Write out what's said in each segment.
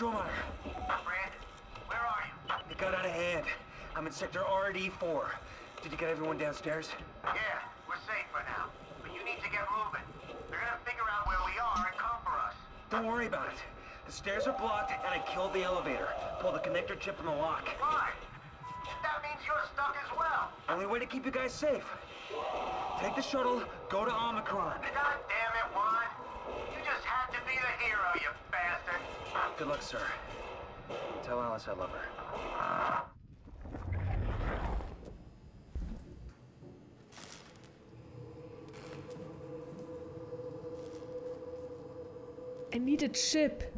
Strohmeyer. Brand, where are you? It got out of hand. I'm in sector RD4. Did you get everyone downstairs? Yeah, we're safe for now. But you need to get moving. They're gonna figure out where we are and come for us. Don't worry about it. The stairs are blocked and I killed the elevator. Pulled the connector chip in the lock. Fine. That means you're stuck as well. Only way to keep you guys safe. Take the shuttle, go to Omicron. God damn it, Juan. You just had to be the hero, you bastard. Good luck, sir. Tell Alice I love her. I need a chip.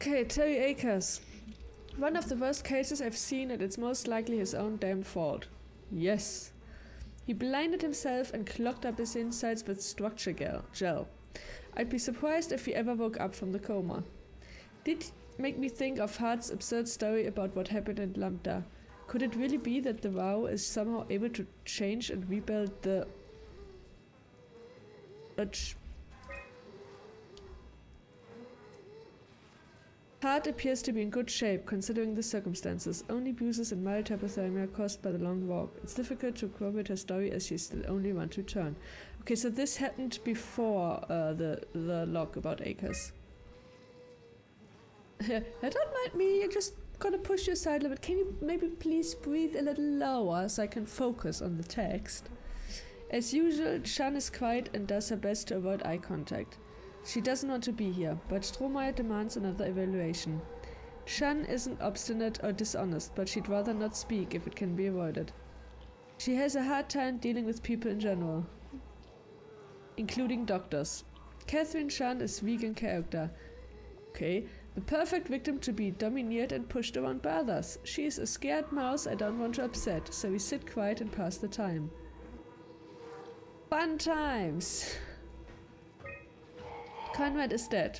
Okay, Terry Akers. One of the worst cases I've seen, and it's most likely his own damn fault. Yes. He blinded himself and clogged up his insides with structure gel. I'd be surprised if he ever woke up from the coma. Did make me think of Hart's absurd story about what happened in Lambda. Could it really be that the WoW is somehow able to change and rebuild the... Hart appears to be in good shape, considering the circumstances. Only bruises and mild hypothermia caused by the long walk. It's difficult to corroborate her story as she's the only one to turn. Okay, so this happened before the log about Akers. Yeah, don't mind me, I'm just gonna push you aside a little bit. Can you maybe please breathe a little lower so I can focus on the text? As usual, Shan is quiet and does her best to avoid eye contact. She doesn't want to be here, but Strohmeyer demands another evaluation. Shan isn't obstinate or dishonest, but she'd rather not speak if it can be avoided. She has a hard time dealing with people in general, including doctors. Catherine Shan is weak in character. Okay, the perfect victim to be domineered and pushed around by others. She is a scared mouse I don't want to upset, so we sit quiet and pass the time. Fun times! Conrad is dead.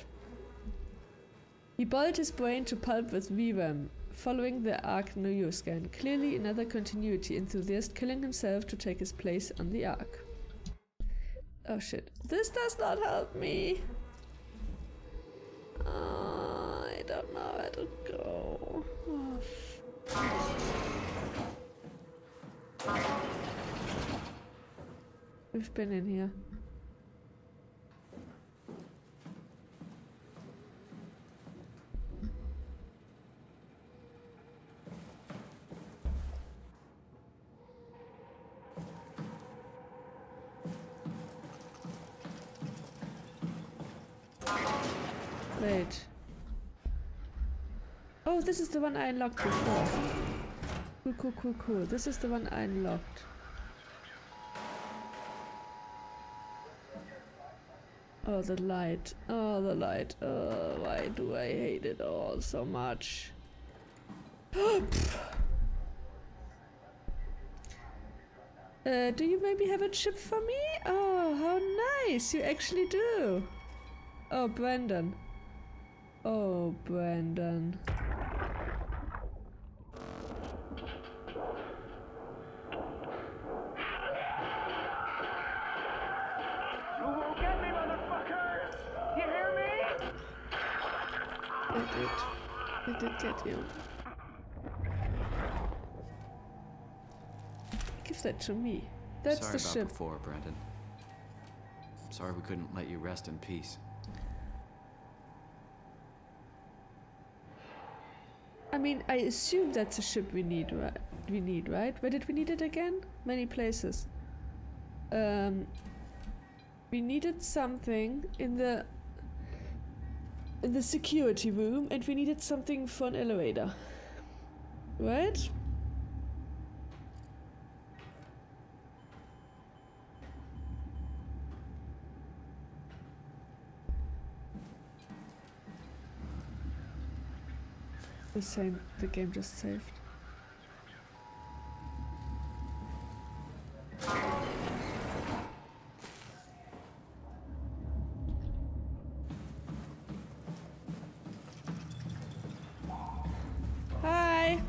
He boiled his brain to pulp with VRAM, following the Ark neuroscan. Clearly another continuity enthusiast killing himself to take his place on the Ark. Oh shit. This does not help me! I don't know where to go. Oh, we've been in here. Wait. Oh, this is the one I unlocked before. Cool, cool, cool, cool. This is the one I unlocked. Oh, the light. Oh, the light. Oh, why do I hate it all so much? Do you maybe have a chip for me? Oh, how nice. You actually do. Oh, Brandon. Oh, Brandon. I leave that to me. That's the ship. Sorry about before, Brandon. Sorry we couldn't let you rest in peace. I mean, I assume that's a ship we need, right? Where did we need it again? Many places. We needed something in the security room, and we needed something for an elevator. Right? The same, the game just saved. Hi.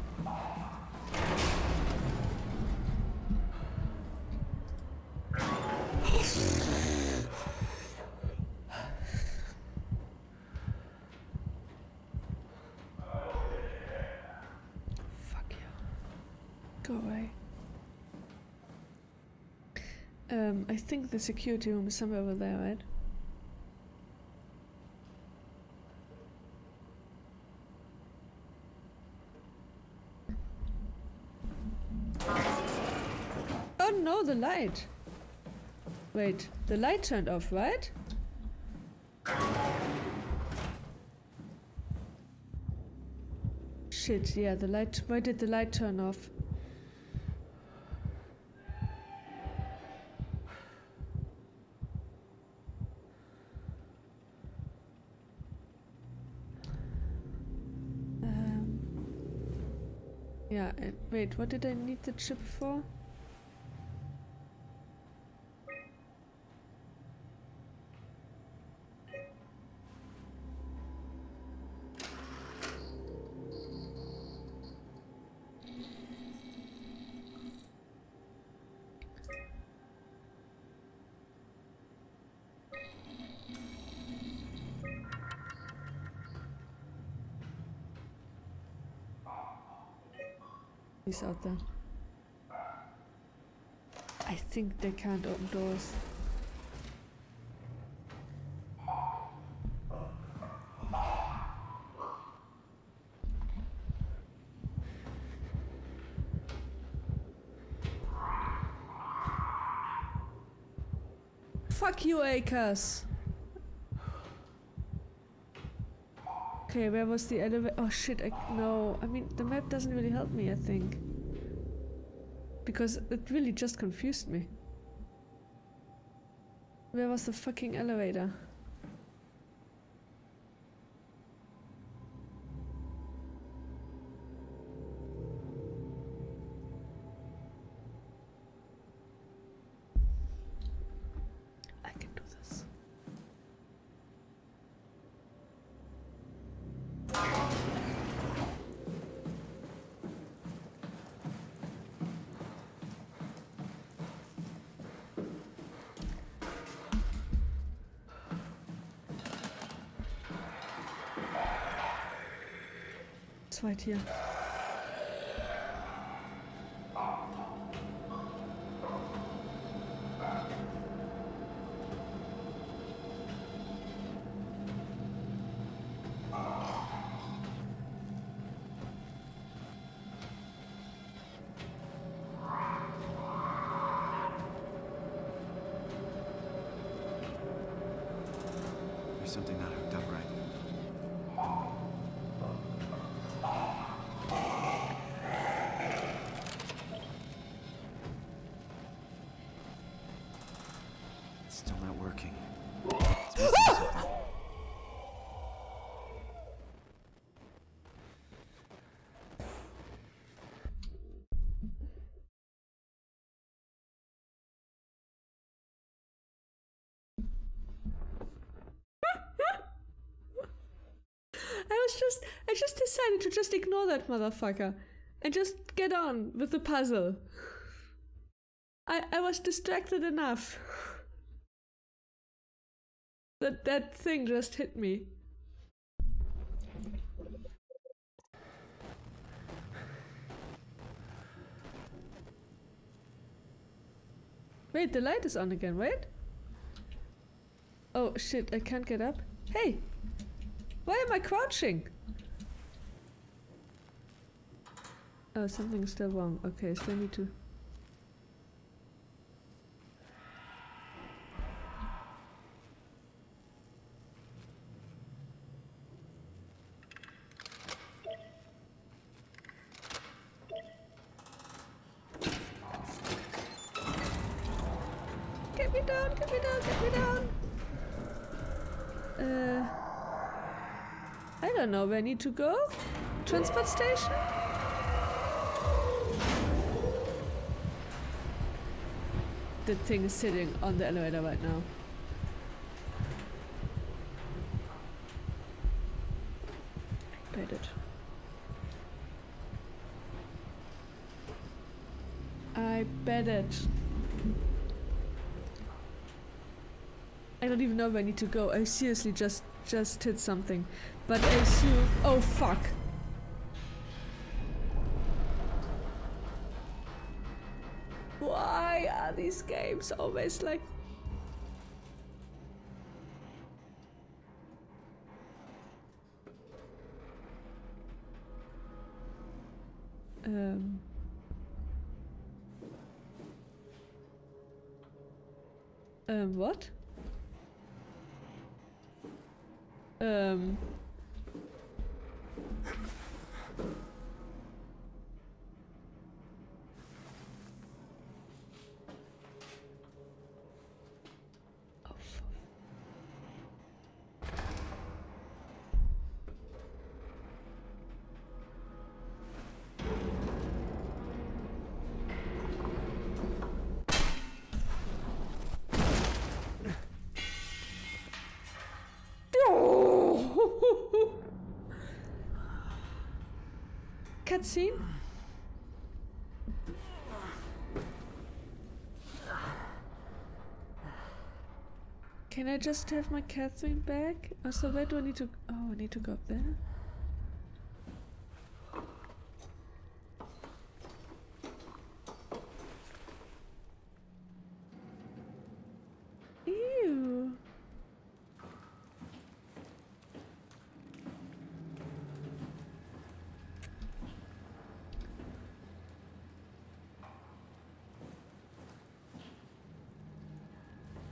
I think the security room is somewhere over there, right? Oh no, the light! Wait, the light turned off, right? Shit, yeah, the light... Why did the light turn off? Yeah, wait, what did I need the chip for? Out there. I think they can't open doors. Fuck you, Akers! Okay, where was the elevator? Oh shit, no. I mean, the map doesn't really help me, I think. Because it really just confused me. Where was the fucking elevator? Right here. There's something not hooked up right. I just decided to just ignore that motherfucker and just get on with the puzzle. I was distracted enough that that thing just hit me. Wait, the light is on again, right? Oh shit, I can't get up. Hey! Why am I crouching? Oh, something's still wrong. Okay, so I need to... I don't know where I need to go. Transport station? The thing is sitting on the elevator right now. I bet it. I bet it. I don't even know where I need to go. I seriously just hit something. But I assume... Oh, fuck. Why are these games always like... What? Cutscene? Can I just have my Catherine back? Oh, so where do I need to... Oh, I need to go up there.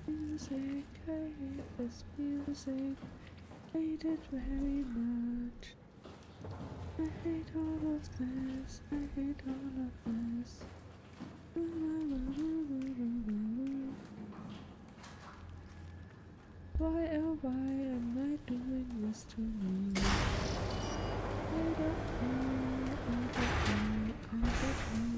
Music, I hate this music, hate it very much. I hate all of this, I hate all of this. Why oh why am I doing this to me? I don't know, I don't know.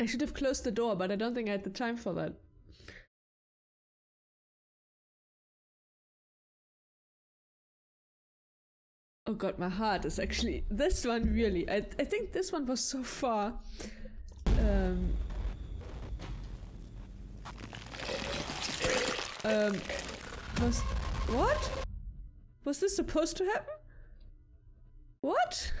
I should have closed the door, but I don't think I had the time for that. Oh god, my heart is actually... This one really... I think this one was so far... was... What? Was this supposed to happen? What?